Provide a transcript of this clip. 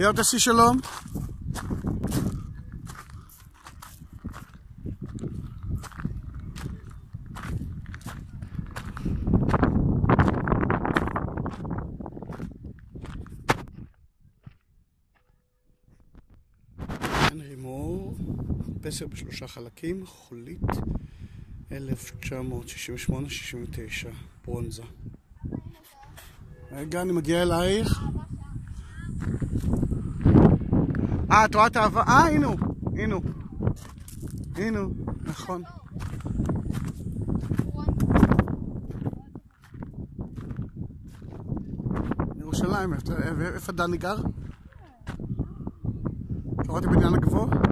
בירדסי שלום. כאן רימור, פסר בשלושה חלקים, חולית 1968-69, ברונזה. רגע, אני מגיע אלייך. את רואה את האבק? הנה הוא, הנה הוא. הנה הוא, נכון. ירושלים, איפה דני גר? קראתי בניין הגבוה?